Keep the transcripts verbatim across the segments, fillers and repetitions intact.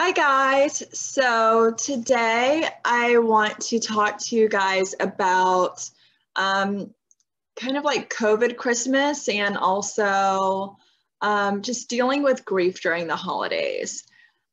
Hi guys, so today I want to talk to you guys about um, kind of like COVID Christmas and also um, just dealing with grief during the holidays.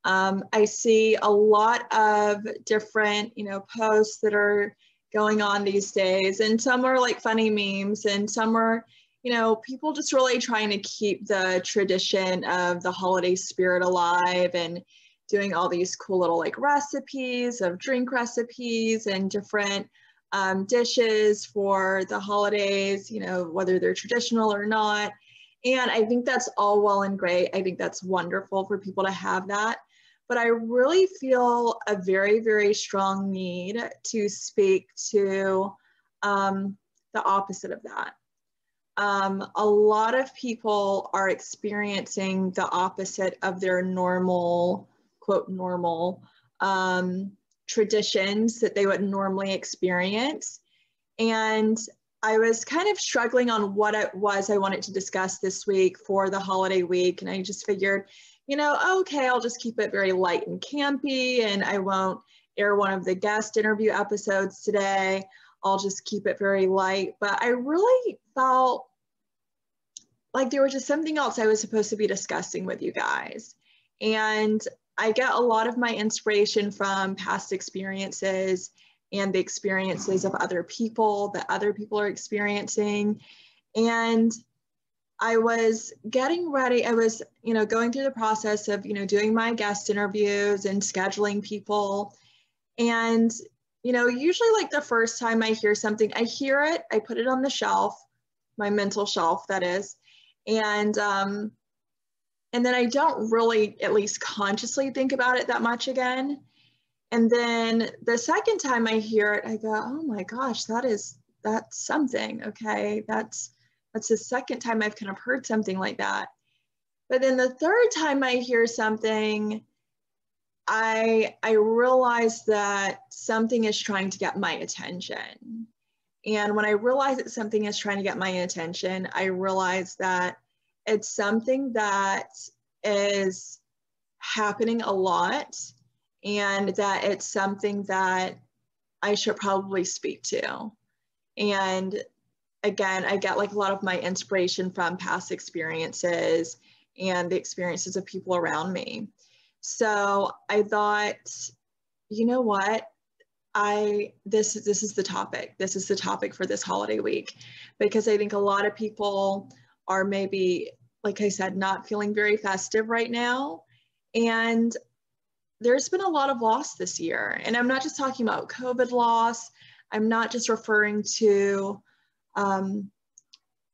Um, I see a lot of different, you know, posts that are going on these days, and some are like funny memes and some are, you know, people just really trying to keep the tradition of the holiday spirit alive and doing all these cool little like recipes of drink recipes and different um, dishes for the holidays, you know, whether they're traditional or not. And I think that's all well and great. I think that's wonderful for people to have that. But I really feel a very, very strong need to speak to um, the opposite of that. Um, a lot of people are experiencing the opposite of their normal quote, normal um, traditions that they would normally experience. And I was kind of struggling on what it was I wanted to discuss this week for the holiday week. And I just figured, you know, okay, I'll just keep it very light and campy, and I won't air one of the guest interview episodes today. I'll just keep it very light. But I really felt like there was just something else I was supposed to be discussing with you guys. And I get a lot of my inspiration from past experiences and the experiences of other people that other people are experiencing. And I was getting ready. I was, you know, going through the process of, you know, doing my guest interviews and scheduling people. And, you know, usually like the first time I hear something, I hear it, I put it on the shelf, my mental shelf, that is. And, um, And then I don't really, at least consciously, think about it that much again. And then the second time I hear it, I go, oh my gosh, that is, that's something, okay? That's, that's the second time I've kind of heard something like that. But then the third time I hear something, I, I realize that something is trying to get my attention. And when I realize that something is trying to get my attention, I realize that it's something that is happening a lot, and that it's something that I should probably speak to. And again, I get like a lot of my inspiration from past experiences and the experiences of people around me. So I thought, you know what? I, this, this is the topic. This is the topic for this holiday week, because I think a lot of people are maybe, like I said, not feeling very festive right now. And there's been a lot of loss this year. And I'm not just talking about COVID loss. I'm not just referring to, um,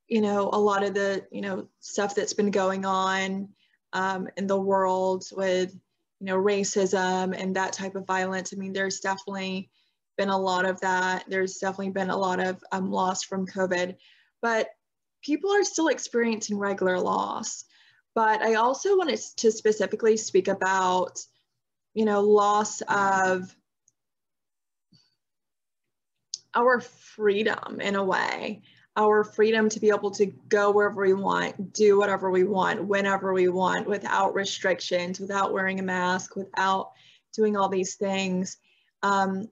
you know, a lot of the, you know, stuff that's been going on um, in the world with, you know, racism and that type of violence. I mean, there's definitely been a lot of that. There's definitely been a lot of um, loss from COVID. But people are still experiencing regular loss, but I also wanted to specifically speak about, you know, loss of our freedom in a way, our freedom to be able to go wherever we want, do whatever we want, whenever we want, without restrictions, without wearing a mask, without doing all these things. Um,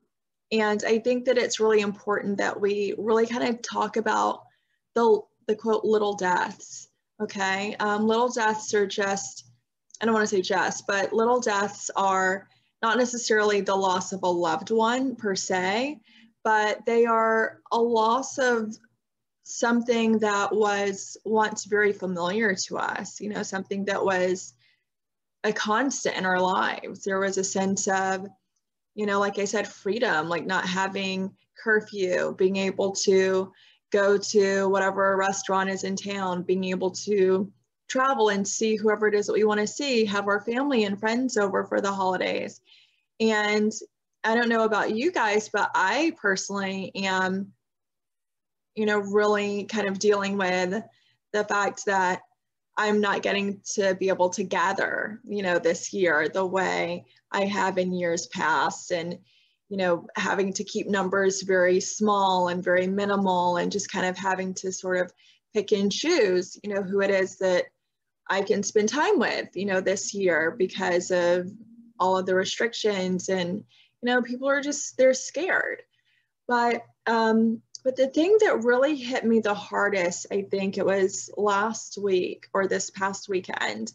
and I think that it's really important that we really kind of talk about the the quote, little deaths, okay? Um, little deaths are just, I don't wanna say just, but little deaths are not necessarily the loss of a loved one per se, but they are a loss of something that was once very familiar to us, you know, something that was a constant in our lives. There was a sense of, you know, like I said, freedom, like not having curfew, being able to go to whatever restaurant is in town, being able to travel and see whoever it is that we want to see, have our family and friends over for the holidays. And I don't know about you guys, but I personally am, you know, really kind of dealing with the fact that I'm not getting to be able to gather, you know, this year the way I have in years past. And you know, having to keep numbers very small and very minimal, and just kind of having to sort of pick and choose, you know, who it is that I can spend time with, you know, this year because of all of the restrictions, and you know, people are just, they're scared. But um, but the thing that really hit me the hardest, I think it was last week or this past weekend,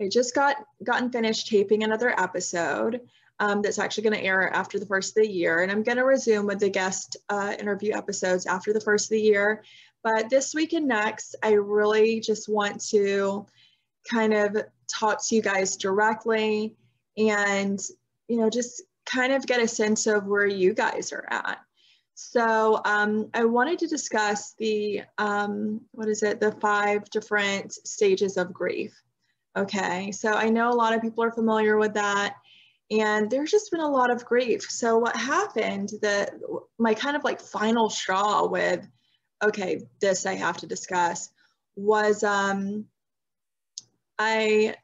I just got gotten finished taping another episode um, that's actually going to air after the first of the year, and I'm going to resume with the guest uh, interview episodes after the first of the year. But this week and next, I really just want to kind of talk to you guys directly, and you know, just kind of get a sense of where you guys are at. So um, I wanted to discuss the um, what is it? The five different stages of grief. Okay, so I know a lot of people are familiar with that, and there's just been a lot of grief. So what happened, that my kind of like final straw with, okay, this I have to discuss, was um, I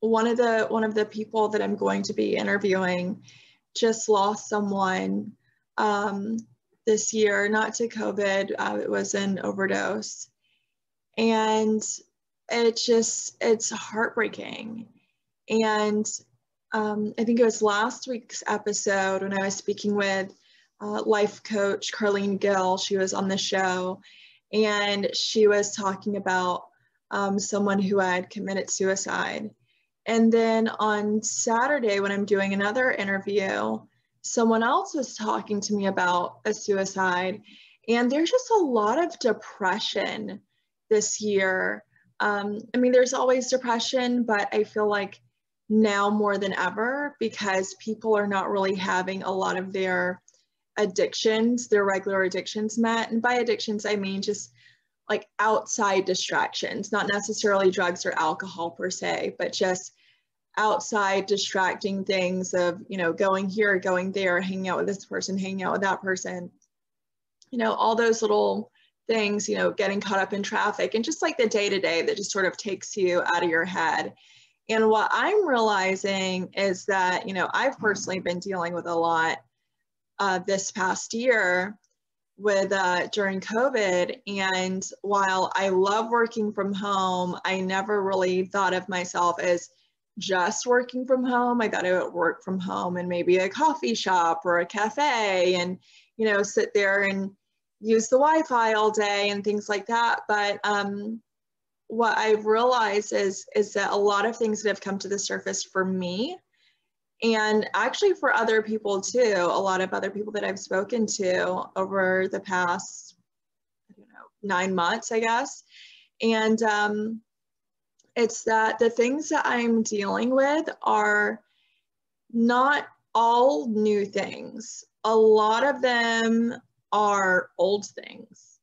one of the one of the people that I'm going to be interviewing just lost someone um, this year, not to COVID, uh, it was an overdose, and it just, it's heartbreaking. And um, I think it was last week's episode when I was speaking with uh, life coach Carlene Gill. She was on the show, and she was talking about um, someone who had committed suicide. And then on Saturday, when I'm doing another interview, someone else was talking to me about a suicide. And there's just a lot of depression this year. Um, I mean, there's always depression, but I feel like now more than ever, because people are not really having a lot of their addictions, their regular addictions met. And by addictions, I mean just like outside distractions, not necessarily drugs or alcohol per se, but just outside distracting things of, you know, going here, going there, hanging out with this person, hanging out with that person, you know, all those little things, you know, getting caught up in traffic and just like the day-to-day that just sort of takes you out of your head. And what I'm realizing is that, you know, I've personally been dealing with a lot uh, this past year with uh, during COVID. And while I love working from home, I never really thought of myself as just working from home. I thought I would work from home and maybe a coffee shop or a cafe and, you know, sit there and use the Wi-Fi all day and things like that. But um, what I've realized is, is that a lot of things that have come to the surface for me, and actually for other people too, a lot of other people that I've spoken to over the past, I don't know, nine months, I guess. And um, it's that the things that I'm dealing with are not all new things. A lot of them are old things.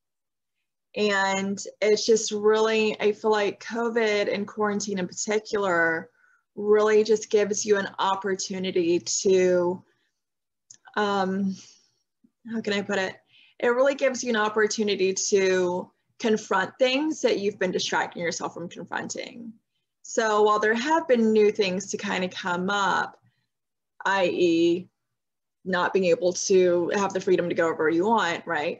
And it's just really, I feel like COVID and quarantine in particular really just gives you an opportunity to, um, how can I put it? It really gives you an opportunity to confront things that you've been distracting yourself from confronting. So while there have been new things to kind of come up, that is, not being able to have the freedom to go wherever you want, right?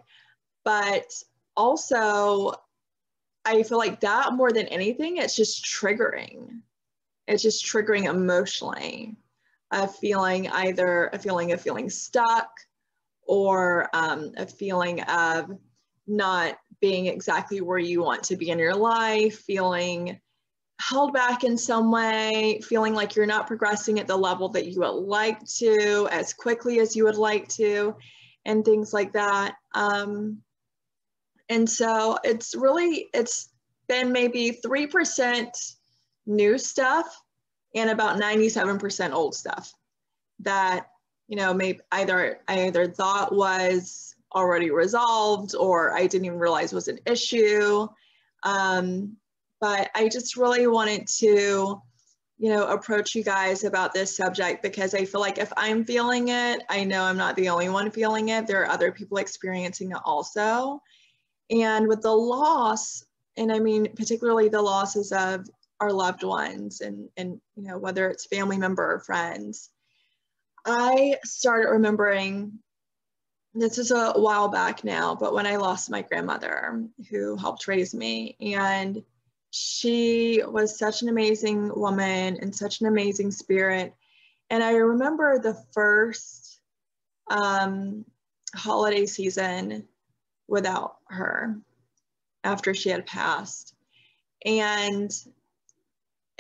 But also, I feel like that more than anything, it's just triggering. It's just triggering emotionally, a feeling either, a feeling of feeling stuck, or um, a feeling of not being exactly where you want to be in your life, feeling held back in some way, feeling like you're not progressing at the level that you would like to, as quickly as you would like to, and things like that. Um, and so it's really, it's been maybe three percent new stuff and about ninety-seven percent old stuff that, you know, maybe either I either thought was already resolved or I didn't even realize was an issue. Um, But I just really wanted to, you know, approach you guys about this subject, because I feel like if I'm feeling it, I know I'm not the only one feeling it. There are other people experiencing it also. And with the loss, and I mean, particularly the losses of our loved ones and, and you know, whether it's family member or friends, I started remembering, this is a while back now, but when I lost my grandmother who helped raise me, and she was such an amazing woman and such an amazing spirit. And I remember the first um, holiday season without her after she had passed. And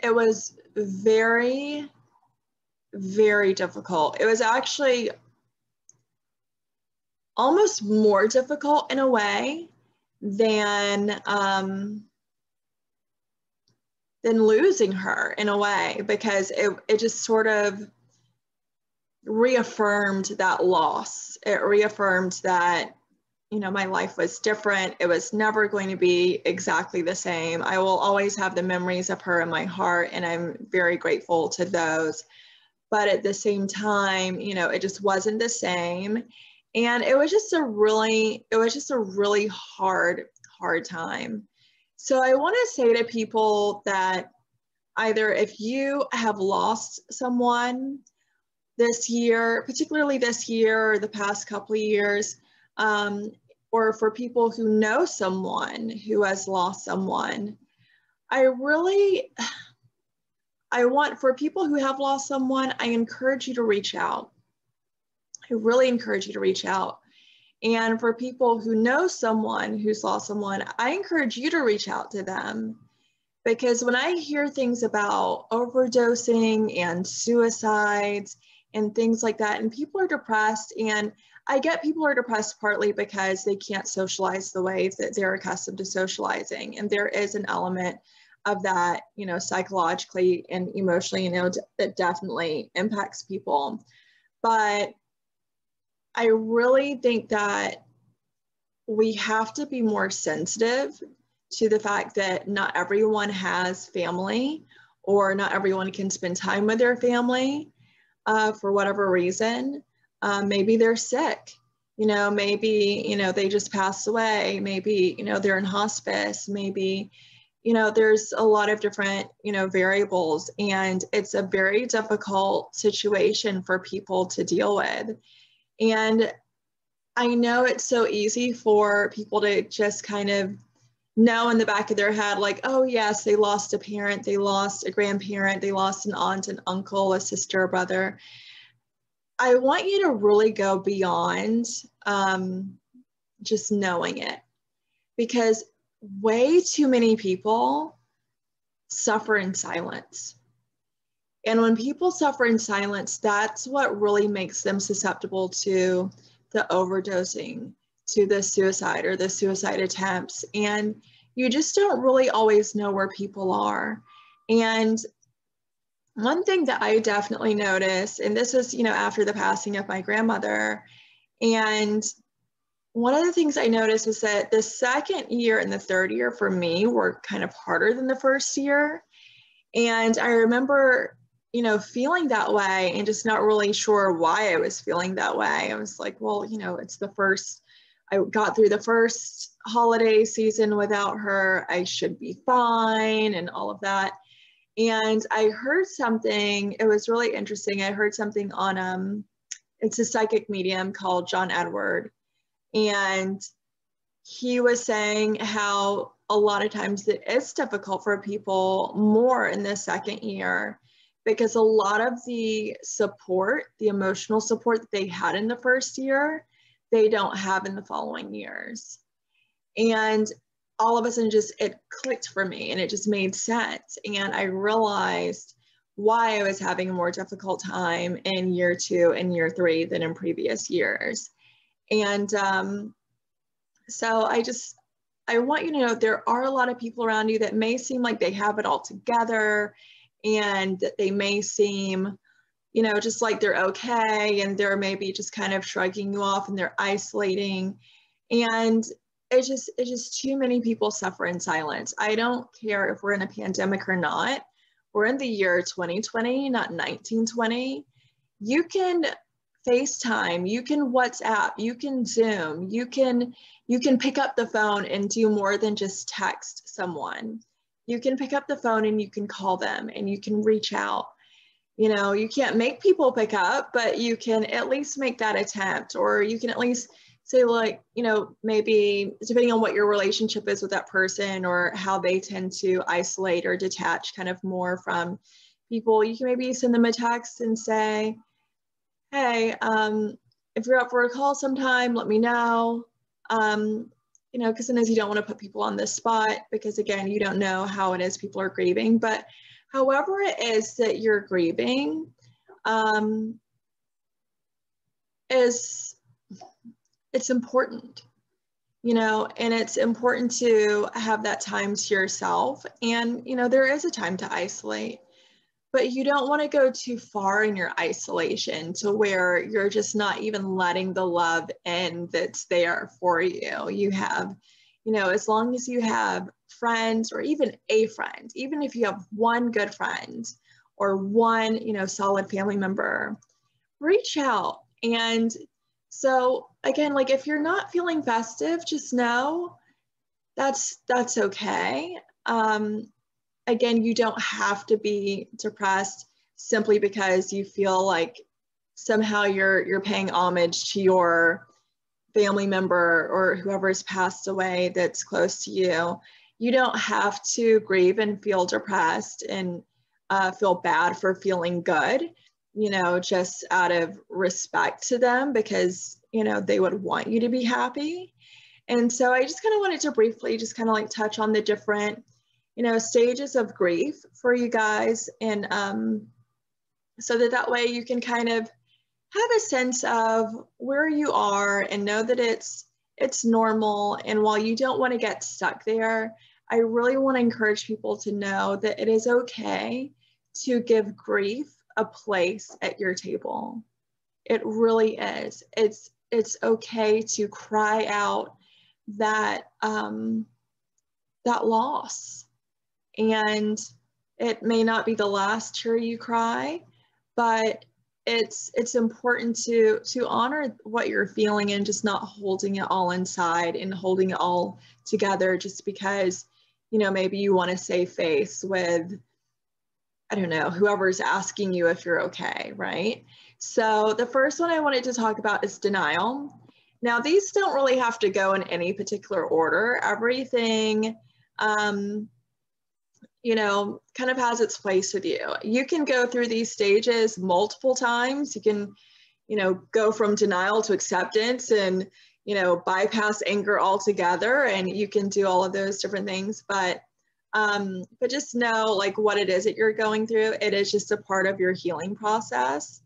it was very, very difficult. It was actually almost more difficult in a way than um, than losing her in a way, because it, it just sort of reaffirmed that loss. It reaffirmed that, you know, my life was different. It was never going to be exactly the same. I will always have the memories of her in my heart, and I'm very grateful to those. But at the same time, you know, it just wasn't the same. And it was just a really, it was just a really hard, hard time. So I want to say to people that either if you have lost someone this year, particularly this year or the past couple of years, um, or for people who know someone who has lost someone, I really, I want for people who have lost someone, I encourage you to reach out. I really encourage you to reach out. And for people who know someone who's lost someone, I encourage you to reach out to them, because when I hear things about overdosing and suicides and things like that, and people are depressed, and I get people are depressed partly because they can't socialize the way that they're accustomed to socializing. And there is an element of that, you know, psychologically and emotionally, you know, that definitely impacts people. But I really think that we have to be more sensitive to the fact that not everyone has family, or not everyone can spend time with their family uh, for whatever reason. Uh, maybe they're sick, you know, maybe, you know, they just passed away. Maybe, you know, they're in hospice. Maybe, you know, there's a lot of different, you know, variables, and it's a very difficult situation for people to deal with. And I know it's so easy for people to just kind of know in the back of their head, like, oh yes, they lost a parent, they lost a grandparent, they lost an aunt, an uncle, a sister, a brother. I want you to really go beyond um, just knowing it, because way too many people suffer in silence. And when people suffer in silence, that's what really makes them susceptible to the overdosing, to the suicide or the suicide attempts. And you just don't really always know where people are. And one thing that I definitely noticed, and this was, you know, after the passing of my grandmother, and one of the things I noticed was that the second year and the third year for me were kind of harder than the first year. And I remember, you know, feeling that way and just not really sure why I was feeling that way. I was like, well, you know, it's the first, I got through the first holiday season without her. I should be fine and all of that. And I heard something, it was really interesting. I heard something on, um, it's a psychic medium called John Edward. And he was saying how a lot of times it is difficult for people more in the second year, because a lot of the support, the emotional support that they had in the first year, they don't have in the following years. And all of a sudden just, it clicked for me, and it just made sense. And I realized why I was having a more difficult time in year two and year three than in previous years. And um, so I just, I want you to know there are a lot of people around you that may seem like they have it all together, and that they may seem, you know, just like they're okay, and they're maybe just kind of shrugging you off, and they're isolating. And it's just, it's just too many people suffer in silence. I don't care if we're in a pandemic or not. We're in the year twenty twenty, not nineteen twenty. You can FaceTime, you can WhatsApp, you can Zoom, you can, you can pick up the phone and do more than just text someone. You can pick up the phone and you can call them and you can reach out. You know, you can't make people pick up, but you can at least make that attempt, or you can at least say, like, you know, maybe depending on what your relationship is with that person, or how they tend to isolate or detach kind of more from people, you can maybe send them a text and say, hey, um, if you're up for a call sometime, let me know. Um, you know, because sometimes you don't want to put people on the spot because, again, you don't know how it is people are grieving. But however it is that you're grieving um, is, it's important, you know, and it's important to have that time to yourself. And, you know, there is a time to isolate, but you don't want to go too far in your isolation to where you're just not even letting the love in that's there for you. You have, you know, as long as you have friends or even a friend, even if you have one good friend or one, you know, solid family member, reach out. And so again, like if you're not feeling festive, just know that's, that's okay. Um, Again, you don't have to be depressed simply because you feel like somehow you're you're paying homage to your family member or whoever's passed away that's close to you. You don't have to grieve and feel depressed and uh, feel bad for feeling good, you know, just out of respect to them because, you know, they would want you to be happy. And so I just kind of wanted to briefly just kind of like touch on the different, you know, stages of grief for you guys, and um, so that that way you can kind of have a sense of where you are and know that it's it's normal. And while you don't want to get stuck there, I really want to encourage people to know that it is okay to give grief a place at your table. It really is. It's it's okay to cry out that um, that loss. And it may not be the last tear you cry, but it's it's important to to honor what you're feeling and just not holding it all inside and holding it all together just because, you know, maybe you want to save face with, I don't know, whoever's asking you if you're okay, right? So the first one I wanted to talk about is denial. Now, these don't really have to go in any particular order. Everything, um, you know, kind of has its place with you. You can go through these stages multiple times. You can, you know, go from denial to acceptance and, you know, bypass anger altogether. And you can do all of those different things. But, um, but just know like what it is that you're going through. It is just a part of your healing process,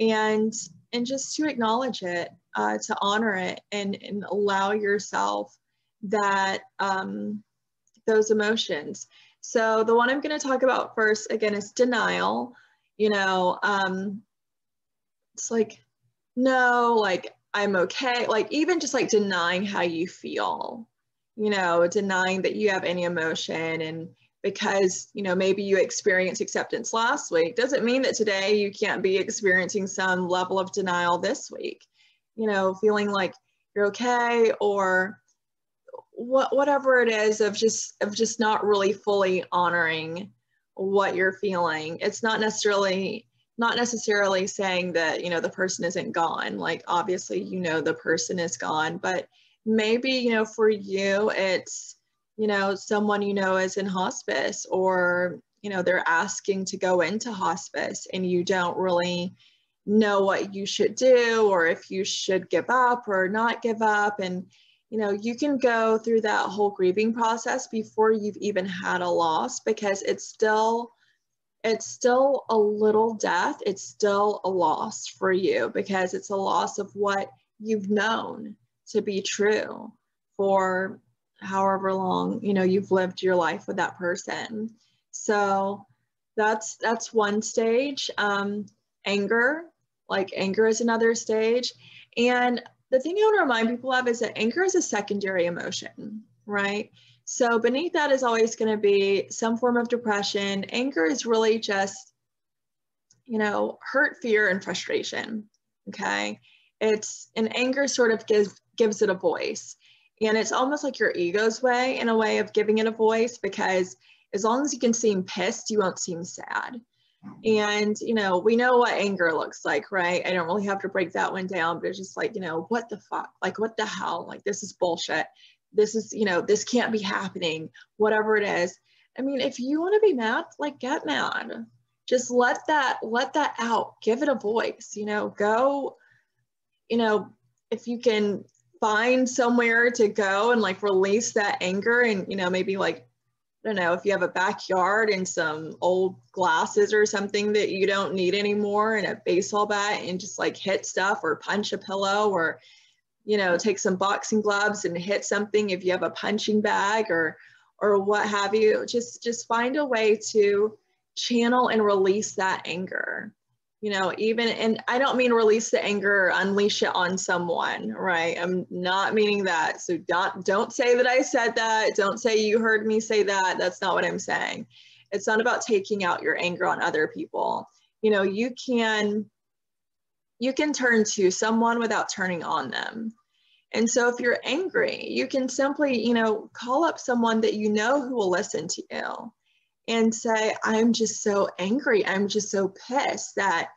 and, and just to acknowledge it, uh, to honor it, and, and allow yourself that, um, those emotions. So the one I'm going to talk about first, again, is denial. You know, um, it's like, no, like, I'm okay. Like, even just like denying how you feel, you know, denying that you have any emotion. And because, you know, maybe you experienced acceptance last week, doesn't mean that today you can't be experiencing some level of denial this week, you know, feeling like you're okay, or What, whatever it is of just of just not really fully honoring what you're feeling. It's not necessarily not necessarily saying that, you know, the person isn't gone. Like, obviously, you know, the person is gone, but maybe, you know, for you, it's, you know, someone you know is in hospice, or, you know, they're asking to go into hospice and you don't really know what you should do, or if you should give up or not give up. And you know, you can go through that whole grieving process before you've even had a loss, because it's still, it's still a little death. It's still a loss for you, because it's a loss of what you've known to be true for however long, you know, you've lived your life with that person. So that's, that's one stage. Um, anger, like anger is another stage. And the thing I want to remind people of is that anger is a secondary emotion, right? So beneath that is always going to be some form of depression. Anger is really just, you know, hurt, fear, and frustration, okay? It's, and anger sort of gives, gives it a voice. And it's almost like your ego's way, in a way of giving it a voice, because as long as you can seem pissed, you won't seem sad. And, you know, we know what anger looks like, right? I don't really have to break that one down, but it's just like, you know, what the fuck? Like, what the hell? Like, this is bullshit. This is, you know, this can't be happening, whatever it is. I mean, if you want to be mad, like, get mad. just let that, let that out, give it a voice, you know, go, you know, if you can find somewhere to go and like release that anger and, you know, maybe like, I don't know, if you have a backyard and some old glasses or something that you don't need anymore and a baseball bat and just like hit stuff or punch a pillow or, you know, take some boxing gloves and hit something if you have a punching bag or, or what have you, just, just find a way to channel and release that anger, you know, even, and I don't mean release the anger or unleash it on someone, right? I'm not meaning that. So don't, don't say that I said that. Don't say you heard me say that. That's not what I'm saying. It's not about taking out your anger on other people. You know, you can, you can turn to someone without turning on them. And so if you're angry, you can simply, you know, call up someone that you know who will listen to you and say, I'm just so angry. I'm just so pissed that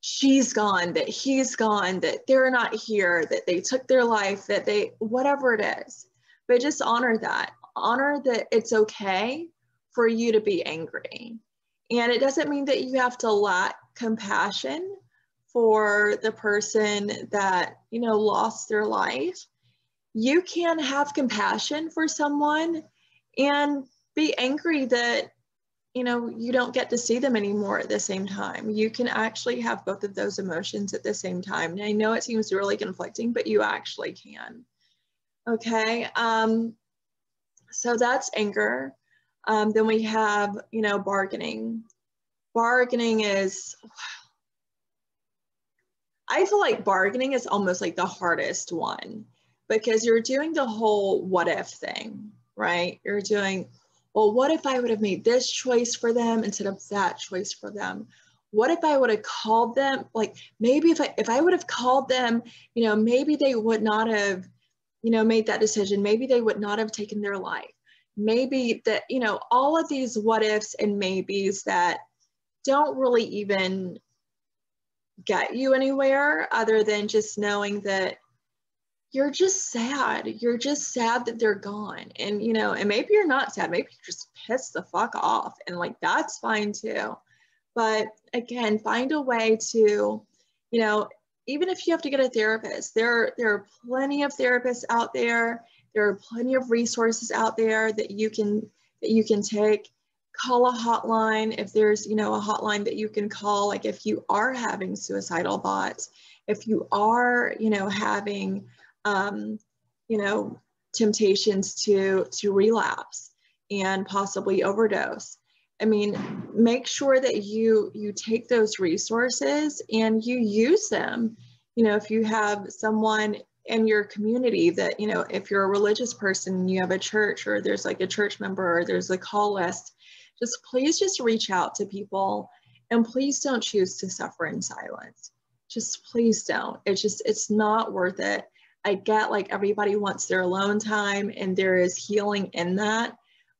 she's gone, that he's gone, that they're not here, that they took their life, that they, whatever it is. But just honor that. Honor that it's okay for you to be angry. And it doesn't mean that you have to lack compassion for the person that, you know, lost their life. You can have compassion for someone and be angry that, you know, you don't get to see them anymore at the same time. You can actually have both of those emotions at the same time. And I know it seems really conflicting, but you actually can. Okay, um, so that's anger. Um, then we have, you know, bargaining. Bargaining is, wow. I feel like bargaining is almost like the hardest one because you're doing the whole what if thing, right? You're doing, well, what if I would have made this choice for them instead of that choice for them? What if I would have called them? Like maybe if I, if I would have called them, you know, maybe they would not have, you know, made that decision. Maybe they would not have taken their life. Maybe that, you know, all of these what ifs and maybes that don't really even get you anywhere other than just knowing that you're just sad. You're just sad that they're gone. And, you know, and maybe you're not sad. Maybe you just piss the fuck off. And like, that's fine too. But again, find a way to, you know, even if you have to get a therapist, there, there are plenty of therapists out there. There are plenty of resources out there that you can, that you can take. Call a hotline if there's, you know, a hotline that you can call, like if you are having suicidal thoughts, if you are, you know, having, um, you know, temptations to, to relapse and possibly overdose. I mean, make sure that you, you take those resources and you use them. You know, if you have someone in your community that, you know, if you're a religious person, you have a church or there's like a church member or there's a call list, just please just reach out to people and please don't choose to suffer in silence. Just please don't. It's just, it's not worth it. I get like everybody wants their alone time and there is healing in that,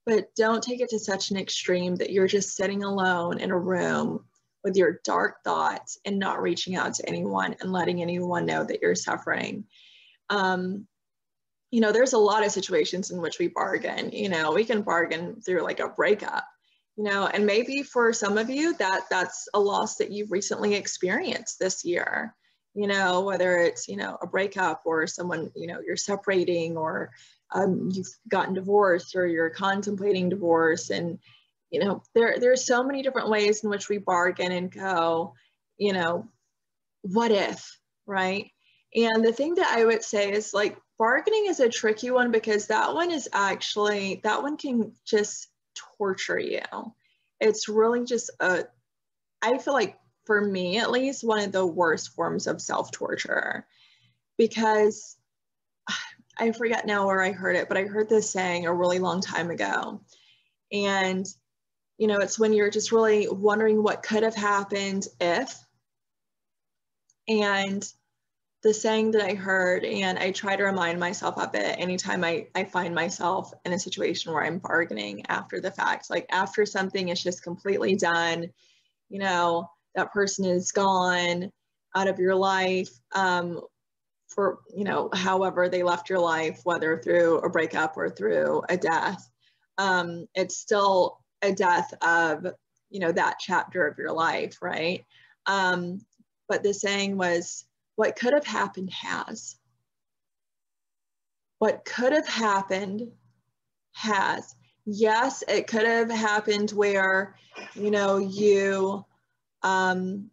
but don't take it to such an extreme that you're just sitting alone in a room with your dark thoughts and not reaching out to anyone and letting anyone know that you're suffering. Um, you know, there's a lot of situations in which we bargain, you know, we can bargain through like a breakup. You know, and maybe for some of you that that's a loss that you've recently experienced this year, you know, whether it's, you know, a breakup or someone, you know, you're separating or um, you've gotten divorced or you're contemplating divorce. And, you know, there, there are so many different ways in which we bargain and go, you know, what if, right? And the thing that I would say is like bargaining is a tricky one because that one is actually, that one can just torture you. It's really just a, I feel like for me at least, one of the worst forms of self-torture because I forget now where I heard it, but I heard this saying a really long time ago. And, you know, it's when you're just really wondering what could have happened if. And the saying that I heard, and I try to remind myself of it anytime I, I find myself in a situation where I'm bargaining after the fact, like after something is just completely done, you know, that person is gone out of your life um, for, you know, however they left your life, whether through a breakup or through a death. Um, it's still a death of you know, that chapter of your life, right? Um, but the saying was, what could have happened has. What could have happened has. Yes, it could have happened where, you know, you, um,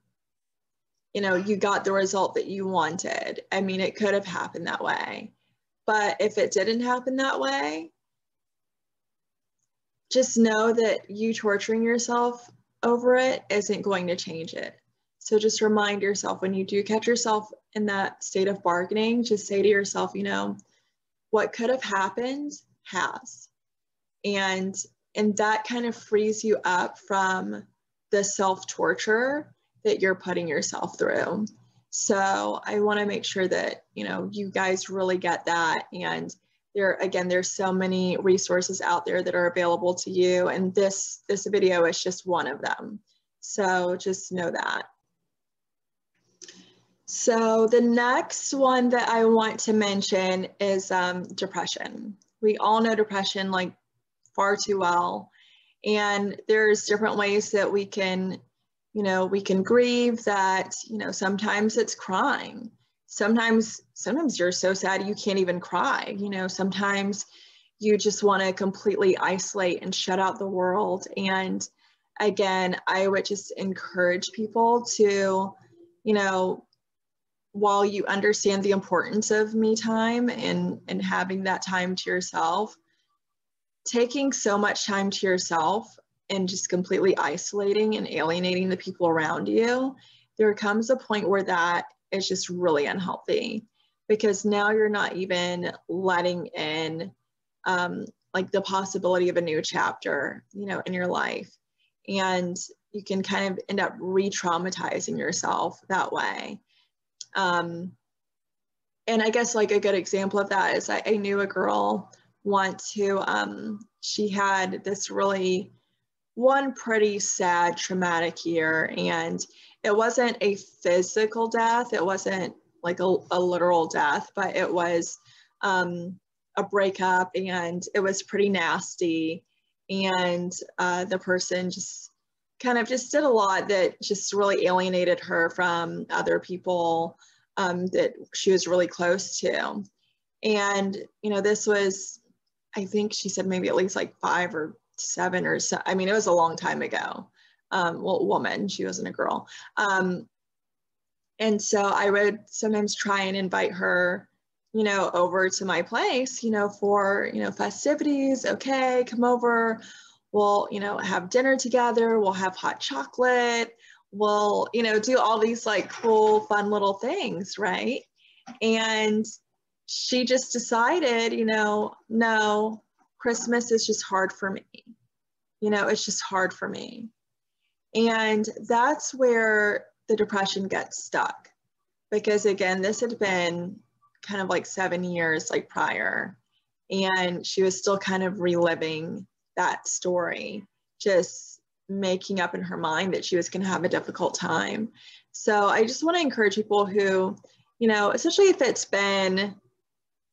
you know, you got the result that you wanted. I mean, it could have happened that way. But if it didn't happen that way, just know that you torturing yourself over it isn't going to change it. So just remind yourself, when you do catch yourself in that state of bargaining, just say to yourself, you know, what could have happened has. And, and that kind of frees you up from the self-torture that you're putting yourself through. So I want to make sure that, you know, you guys really get that. And there, again, there's so many resources out there that are available to you. And this, this video is just one of them. So just know that. So the next one that I want to mention is um, depression. We all know depression like far too well. And there's different ways that we can, you know, we can grieve that, you know, sometimes it's crying. Sometimes, sometimes you're so sad you can't even cry. You know, sometimes you just want to completely isolate and shut out the world. And again, I would just encourage people to, you know, while you understand the importance of me time and, and having that time to yourself, taking so much time to yourself and just completely isolating and alienating the people around you, there comes a point where that is just really unhealthy, because now you're not even letting in um, like the possibility of a new chapter, you know, in your life. And you can kind of end up re-traumatizing yourself that way. Um, and I guess like a good example of that is I, I knew a girl once who, um, she had this really, one pretty sad traumatic year, and it wasn't a physical death, it wasn't like a, a literal death, but it was um, a breakup, and it was pretty nasty, and uh, the person just kind of just did a lot that just really alienated her from other people um, that she was really close to. And you know, this was, I think she said maybe at least like five or seven or so, I mean, it was a long time ago. Um, well, woman, she wasn't a girl. Um, and so I would sometimes try and invite her, you know, over to my place, you know, for, you know, festivities. Okay, come over. We'll, you know, have dinner together. We'll have hot chocolate. We'll, you know, do all these like cool, fun little things, right? And she just decided, you know, no, Christmas is just hard for me. You know, it's just hard for me. And that's where the depression gets stuck. Because again, this had been kind of like seven years like prior. And she was still kind of reliving that story, just making up in her mind that she was going to have a difficult time. So I just want to encourage people who, you know, especially if it's been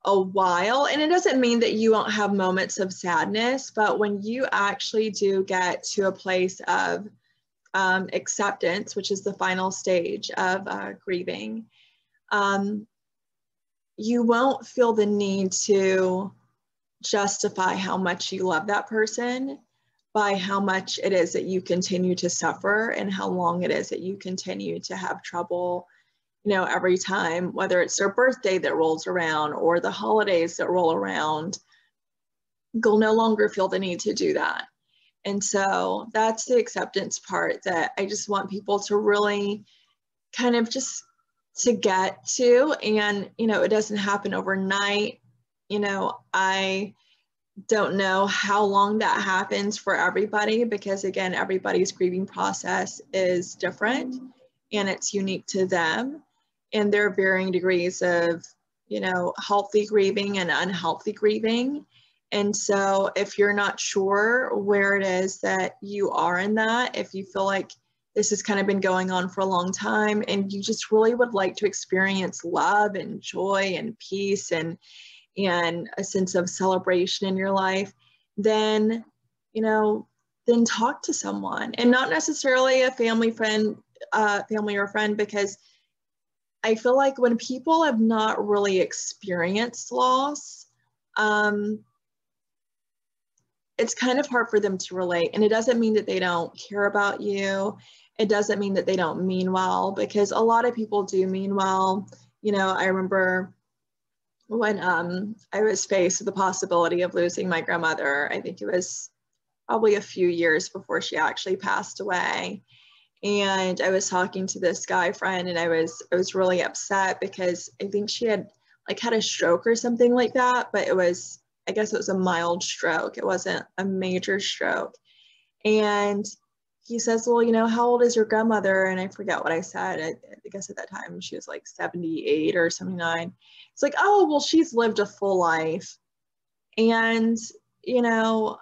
a while, and it doesn't mean that you won't have moments of sadness, but when you actually do get to a place of um, acceptance, which is the final stage of uh, grieving, um, you won't feel the need to justify how much you love that person by how much it is that you continue to suffer and how long it is that you continue to have trouble, you know, every time, whether it's their birthday that rolls around or the holidays that roll around, you'll no longer feel the need to do that. And so that's the acceptance part that I just want people to really kind of just to get to. And, you know, it doesn't happen overnight. You know, I don't know how long that happens for everybody, because again, everybody's grieving process is different and it's unique to them. And there are varying degrees of, you know, healthy grieving and unhealthy grieving. And so if you're not sure where it is that you are in that, if you feel like this has kind of been going on for a long time and you just really would like to experience love and joy and peace and, and a sense of celebration in your life, then, you know, then talk to someone, and not necessarily a family friend, uh, family or friend, because I feel like when people have not really experienced loss, um, it's kind of hard for them to relate. And it doesn't mean that they don't care about you. It doesn't mean that they don't mean well, because a lot of people do mean well. You know, I remember when um, I was faced with the possibility of losing my grandmother, I think it was probably a few years before she actually passed away. And I was talking to this guy friend, and I was, I was really upset because I think she had like had a stroke or something like that, but it was, I guess it was a mild stroke. It wasn't a major stroke. And he says, well, you know, how old is your grandmother? And I forget what I said. I, I guess at that time she was like seventy-eight or seventy-nine. It's like, oh, well, she's lived a full life. And, you know,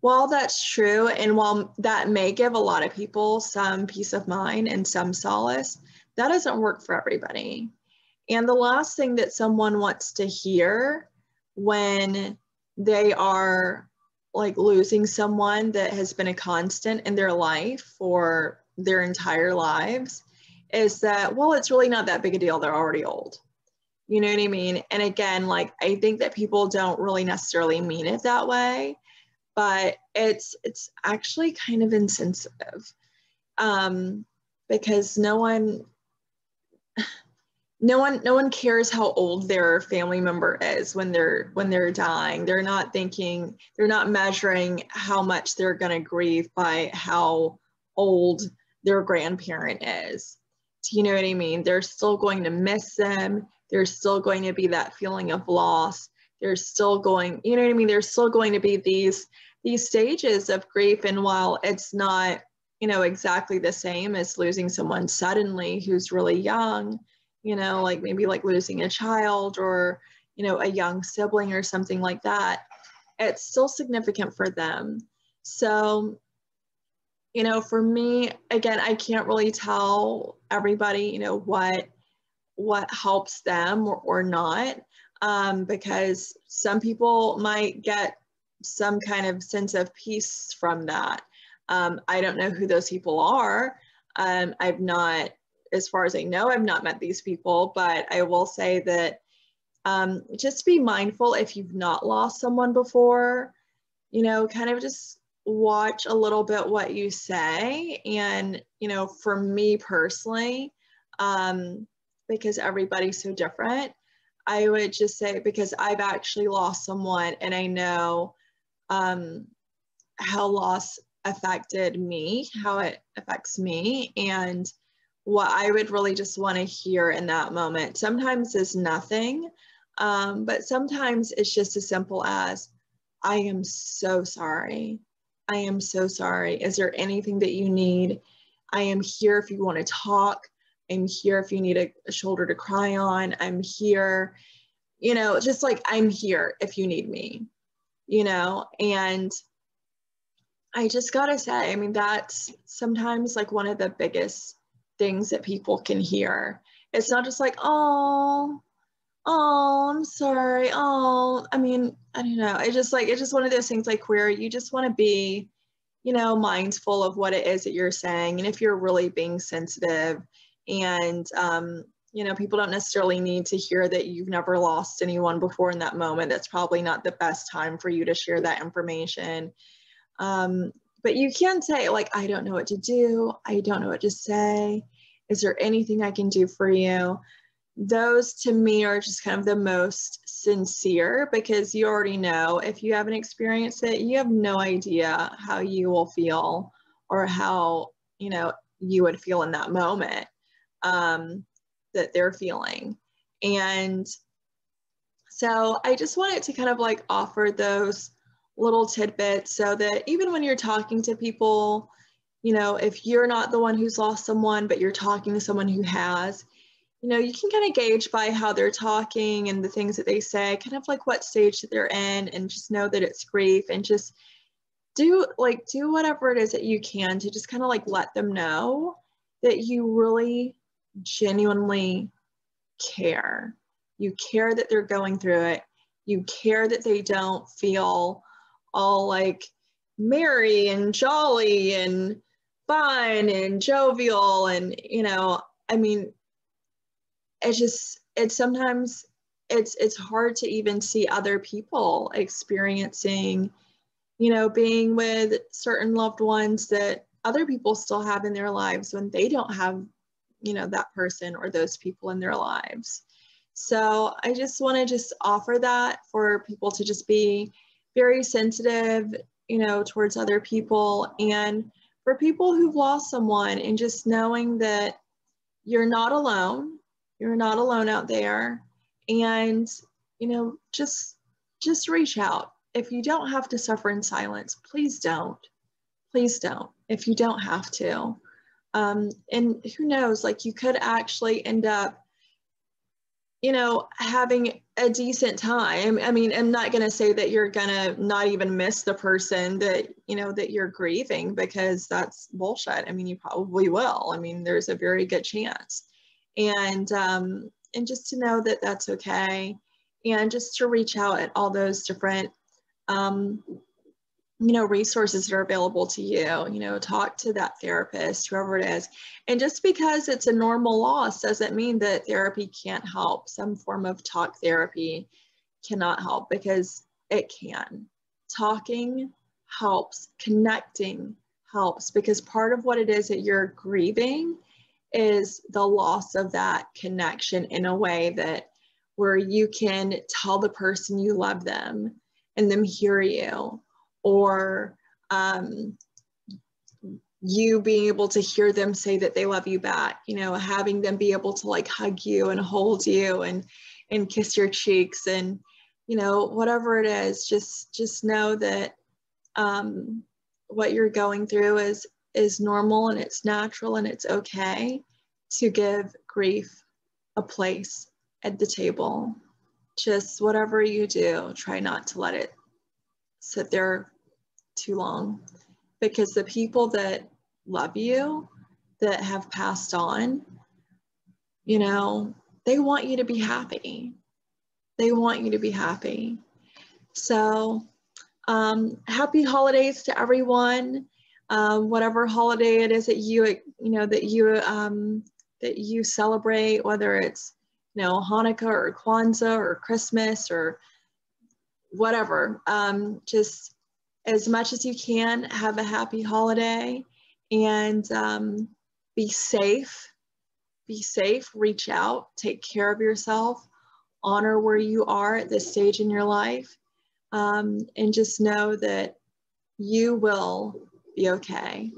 while that's true, and while that may give a lot of people some peace of mind and some solace, that doesn't work for everybody. And the last thing that someone wants to hear when they are like losing someone that has been a constant in their life for their entire lives is that, well, it's really not that big a deal. They're already old. You know what I mean? And again, like, I think that people don't really necessarily mean it that way, but it's, it's actually kind of insensitive, um, because no one... No one, no one cares how old their family member is when they're, when they're dying. They're not thinking, they're not measuring how much they're going to grieve by how old their grandparent is. Do you know what I mean? They're still going to miss them. There's still going to be that feeling of loss. There's still going, you know what I mean? There's still going to be these, these stages of grief. And while it's not, you know, exactly the same as losing someone suddenly who's really young, you know, like maybe like losing a child or, you know, a young sibling or something like that, it's still significant for them. So, you know, for me, again, I can't really tell everybody, you know, what, what helps them or, or not, um, because some people might get some kind of sense of peace from that. Um, I don't know who those people are. Um, I've not, as far as I know, I've not met these people, but I will say that um, just be mindful if you've not lost someone before, you know, kind of just watch a little bit what you say. And, you know, for me personally, um, because everybody's so different, I would just say, because I've actually lost someone and I know um, how loss affected me, how it affects me. And what I would really just want to hear in that moment sometimes is nothing, um, but sometimes it's just as simple as, I am so sorry. I am so sorry. Is there anything that you need? I am here if you want to talk. I'm here if you need a, a shoulder to cry on. I'm here, you know, just like, I'm here if you need me, you know. And I just gotta say, I mean, that's sometimes like one of the biggest things that people can hear. It's not just like, oh, oh, I'm sorry, oh, I mean, I don't know. It's just like, it's just one of those things like where you just want to be, you know, mindful of what it is that you're saying. And if you're really being sensitive and, um, you know, people don't necessarily need to hear that you've never lost anyone before in that moment. That's probably not the best time for you to share that information. Um, But you can say, like, I don't know what to do. I don't know what to say. Is there anything I can do for you? Those to me are just kind of the most sincere, because you already know, if you haven't experienced it, you have no idea how you will feel or how, you know, you would feel in that moment um, that they're feeling. And so I just wanted to kind of like offer those little tidbits so that even when you're talking to people, you know, if you're not the one who's lost someone, but you're talking to someone who has, you know, you can kind of gauge by how they're talking and the things that they say, kind of like what stage that they're in, and just know that it's grief, and just do like, do whatever it is that you can to just kind of like let them know that you really genuinely care. You care that they're going through it. You care that they don't feel all like, merry and jolly and fun and jovial, and you know, I mean, it's just, it's sometimes it's it's hard to even see other people experiencing, you know, being with certain loved ones that other people still have in their lives when they don't have, you know, that person or those people in their lives. So I just want to just offer that for people to just be very sensitive, you know, towards other people, and for people who've lost someone, and just knowing that you're not alone, you're not alone out there, and, you know, just, just reach out. If you don't have to suffer in silence, please don't, please don't, if you don't have to. Um, and who knows, like, you could actually end up, you know, having a decent time. I mean, I'm not going to say that you're going to not even miss the person that, you know, that you're grieving, because that's bullshit. I mean, you probably will. I mean, there's a very good chance. And, um, and just to know that that's okay. And just to reach out at all those different, um, you know, resources that are available to you, you know, talk to that therapist, whoever it is. And just because it's a normal loss doesn't mean that therapy can't help. Some form of talk therapy cannot help, because it can. Talking helps, connecting helps, because part of what it is that you're grieving is the loss of that connection in a way that where you can tell the person you love them and them hear you. Or um, you being able to hear them say that they love you back, you know, having them be able to like hug you and hold you and and kiss your cheeks, and, you know, whatever it is, just just know that um, what you're going through is is normal, and it's natural, and it's okay to give grief a place at the table. Just whatever you do, try not to let it sit there too long, because the people that love you, that have passed on, you know, they want you to be happy. They want you to be happy. So um, happy holidays to everyone. Um, whatever holiday it is that you, you know, that you, um, that you celebrate, whether it's, you know, Hanukkah or Kwanzaa or Christmas or whatever, um, just as much as you can, have a happy holiday, and um, be safe, be safe, reach out, take care of yourself, honor where you are at this stage in your life, um, and just know that you will be okay.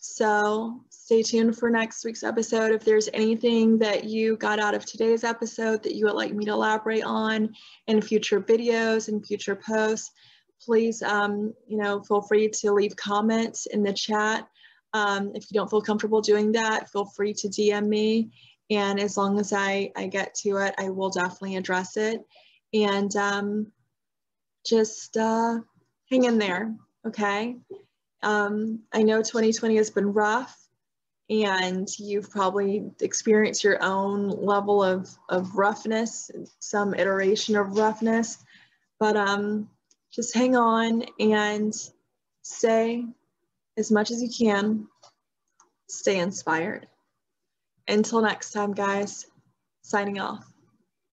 So stay tuned for next week's episode. If there's anything that you got out of today's episode that you would like me to elaborate on in future videos and future posts, please, um, you know, feel free to leave comments in the chat. Um, if you don't feel comfortable doing that, feel free to D M me. And as long as I, I get to it, I will definitely address it. And um, just uh, hang in there, okay? Um, I know twenty twenty has been rough, and you've probably experienced your own level of, of roughness, some iteration of roughness, but um, just hang on and stay, as much as you can, stay inspired. Until next time, guys, signing off.